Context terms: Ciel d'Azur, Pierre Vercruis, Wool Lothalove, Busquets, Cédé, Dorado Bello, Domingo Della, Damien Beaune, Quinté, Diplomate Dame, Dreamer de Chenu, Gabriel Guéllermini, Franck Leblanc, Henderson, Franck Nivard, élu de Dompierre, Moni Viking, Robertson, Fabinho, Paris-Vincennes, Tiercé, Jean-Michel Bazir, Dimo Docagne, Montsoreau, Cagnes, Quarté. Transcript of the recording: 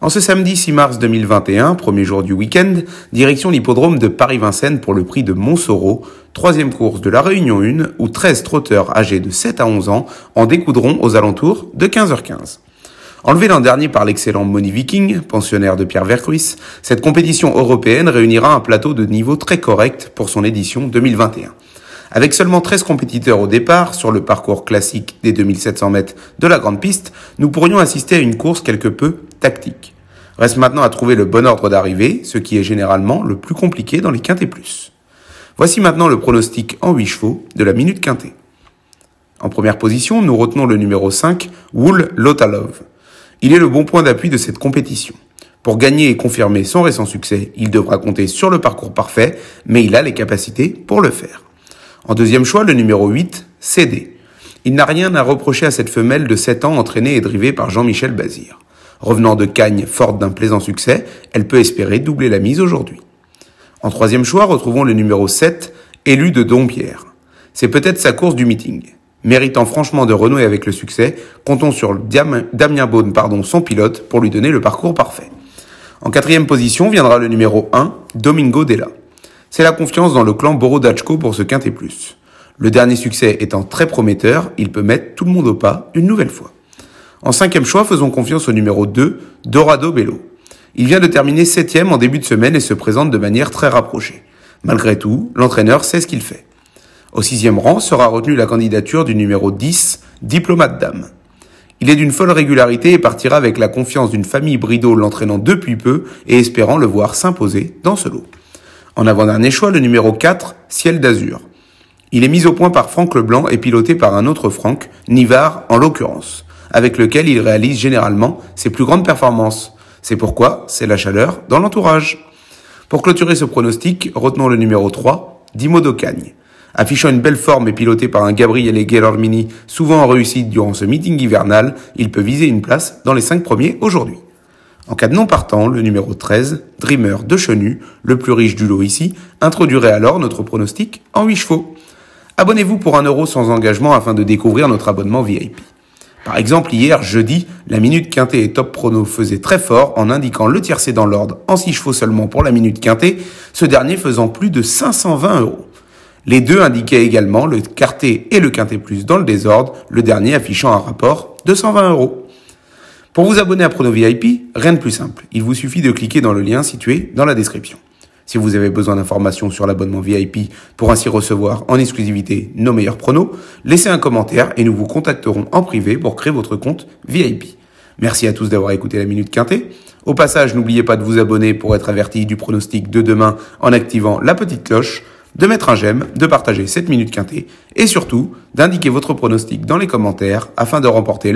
En ce samedi 6 mars 2021, premier jour du week-end, direction l'hippodrome de Paris-Vincennes pour le prix de Montsoreau, troisième course de la Réunion 1, où 13 trotteurs âgés de 7 à 11 ans en découdront aux alentours de 15h15. Enlevé l'an dernier par l'excellent Moni Viking, pensionnaire de Pierre Vercruis, cette compétition européenne réunira un plateau de niveau très correct pour son édition 2021. Avec seulement 13 compétiteurs au départ, sur le parcours classique des 2700 mètres de la grande piste, nous pourrions assister à une course quelque peu tactique. Reste maintenant à trouver le bon ordre d'arrivée, ce qui est généralement le plus compliqué dans les quintés plus. Voici maintenant le pronostic en 8 chevaux de la Minute Quintée. En première position, nous retenons le numéro 5, Wool Lothalove. Il est le bon point d'appui de cette compétition. Pour gagner et confirmer son récent succès, il devra compter sur le parcours parfait, mais il a les capacités pour le faire. En deuxième choix, le numéro 8, Cédé. Il n'a rien à reprocher à cette femelle de 7 ans entraînée et drivée par Jean-Michel Bazir. Revenant de Cagnes, forte d'un plaisant succès, elle peut espérer doubler la mise aujourd'hui. En troisième choix, retrouvons le numéro 7, élu de Dompierre. C'est peut-être sa course du meeting. Méritant franchement de renouer avec le succès, comptons sur Damien Beaune, son pilote, pour lui donner le parcours parfait. En quatrième position viendra le numéro 1, Domingo Della. C'est la confiance dans le clan Borodachko pour ce quinté plus. Le dernier succès étant très prometteur, il peut mettre tout le monde au pas une nouvelle fois. En cinquième choix, faisons confiance au numéro 2, Dorado Bello. Il vient de terminer 7e en début de semaine et se présente de manière très rapprochée. Malgré tout, l'entraîneur sait ce qu'il fait. Au sixième rang sera retenue la candidature du numéro 10, Diplomate Dame. Il est d'une folle régularité et partira avec la confiance d'une famille Brideau l'entraînant depuis peu et espérant le voir s'imposer dans ce lot. En avant-dernier choix, le numéro 4, Ciel d'Azur. Il est mis au point par Franck Leblanc et piloté par un autre Franck, Nivard en l'occurrence, avec lequel il réalise généralement ses plus grandes performances. C'est pourquoi c'est la chaleur dans l'entourage. Pour clôturer ce pronostic, retenons le numéro 3, Dimo Docagne. Affichant une belle forme et piloté par un Gabriel Guéllermini souvent en réussite durant ce meeting hivernal, il peut viser une place dans les 5 premiers aujourd'hui. En cas de non partant, le numéro 13, Dreamer de Chenu, le plus riche du lot ici, introduirait alors notre pronostic en 8 chevaux. Abonnez-vous pour 1 € sans engagement afin de découvrir notre abonnement VIP. Par exemple, hier, jeudi, la Minute Quintée et Top Prono faisaient très fort en indiquant le tiercé dans l'ordre en 6 chevaux seulement pour la Minute Quintée, ce dernier faisant plus de 520 €. Les deux indiquaient également le quarté et le quinté plus dans le désordre, le dernier affichant un rapport de 120 €. Pour vous abonner à Prono VIP, rien de plus simple. Il vous suffit de cliquer dans le lien situé dans la description. Si vous avez besoin d'informations sur l'abonnement VIP pour ainsi recevoir en exclusivité nos meilleurs pronos, laissez un commentaire et nous vous contacterons en privé pour créer votre compte VIP. Merci à tous d'avoir écouté la Minute Quintée. Au passage, n'oubliez pas de vous abonner pour être averti du pronostic de demain en activant la petite cloche, de mettre un j'aime, de partager cette Minute Quintée et surtout d'indiquer votre pronostic dans les commentaires afin de remporter